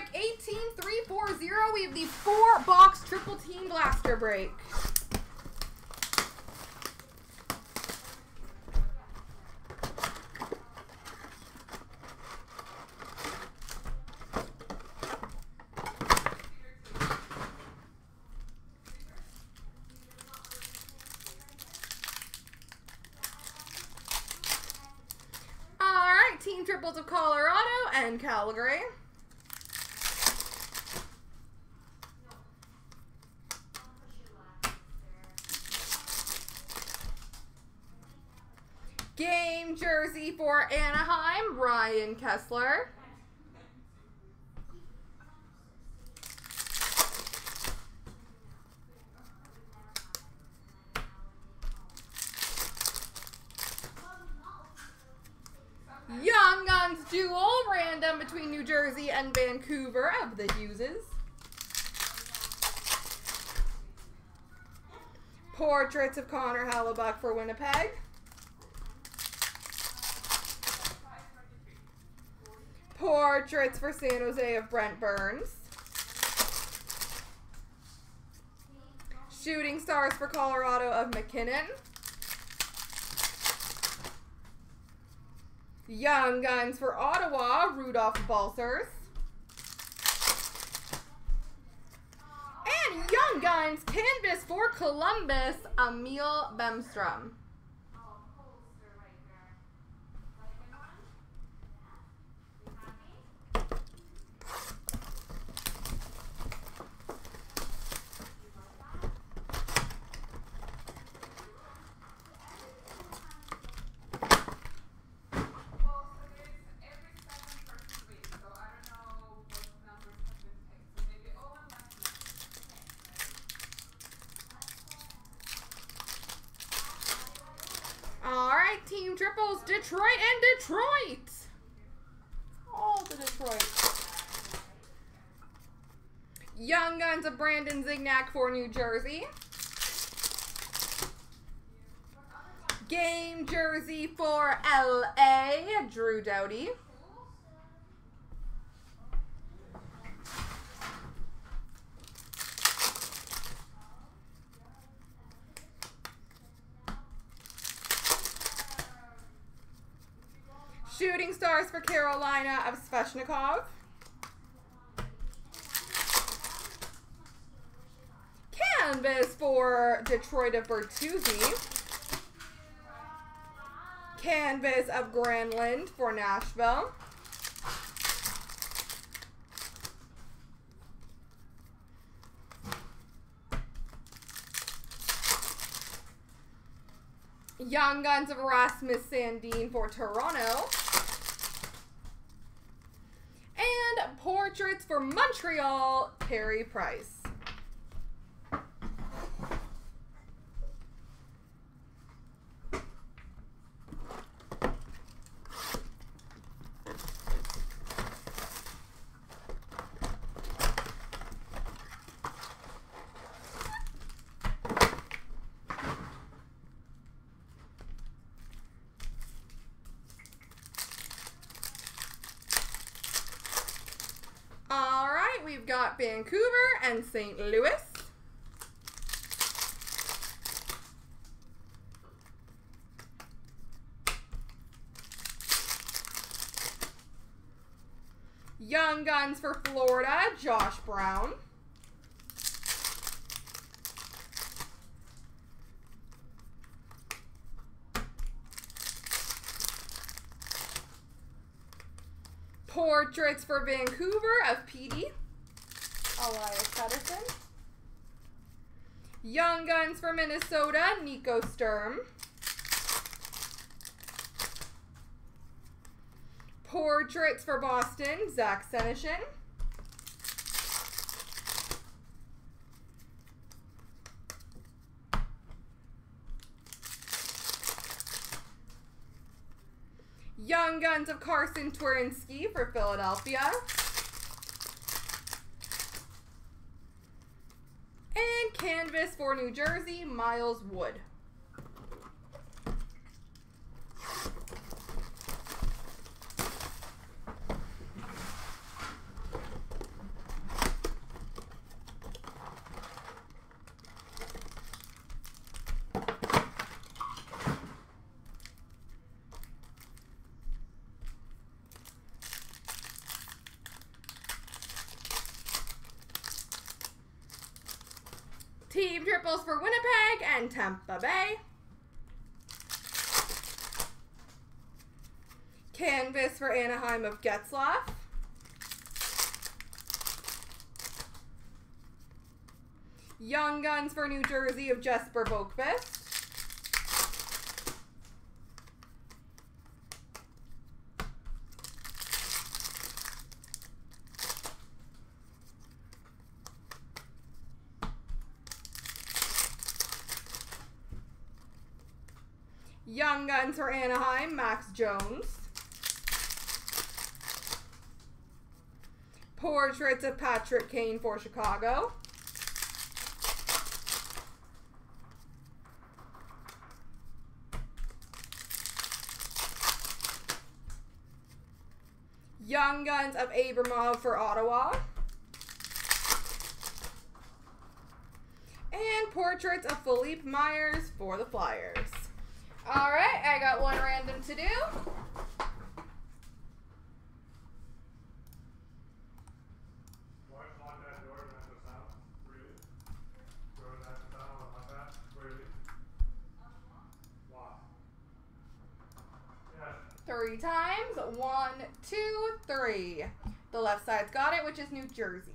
break 18-3-4-0. We have the 4-box triple team blaster break. Team triples of Colorado and Calgary. Game jersey for Anaheim, Ryan Kesler. Duel, random between New Jersey and Vancouver of the Hugheses. Portraits of Connor Hellebuyck for Winnipeg. Portraits for San Jose of Brent Burns. Shooting stars for Colorado of McKinnon. Young Guns for Ottawa, Rudolph Balsers. And Young Guns Canvas for Columbus, Emil Bemstrom. Team triples, Detroit and Detroit. All the Detroit. Young Guns of Brandon Zignac for New Jersey. Game jersey for LA, Drew Doughty. Shooting stars for Carolina of Sveshnikov. Canvas for Detroit of Bertuzzi. Canvas of Granlund for Nashville. Young Guns of Rasmus Sandin for Toronto. And portraits for Montreal, Terry Price. We've got Vancouver and St. Louis. Young Guns for Florida, Josh Brown. Portraits for Vancouver of Petey Elias Pettersson. Young Guns for Minnesota, Nico Sturm. Portraits for Boston, Zach Seneshen. Young Guns of Carson Twerinski for Philadelphia. And canvas for New Jersey, Miles Wood. triples for Winnipeg and Tampa Bay. Canvas for Anaheim of Getzlaf. Young Guns for New Jersey of Jesper Boqvist. Young Guns for Anaheim, Max Jones. Portraits of Patrick Kane for Chicago. Young Guns of Abramov for Ottawa. And portraits of Philippe Myers for the Flyers. All right, I got one random to do. Three times. One, two, three. The left side's got it, which is New Jersey.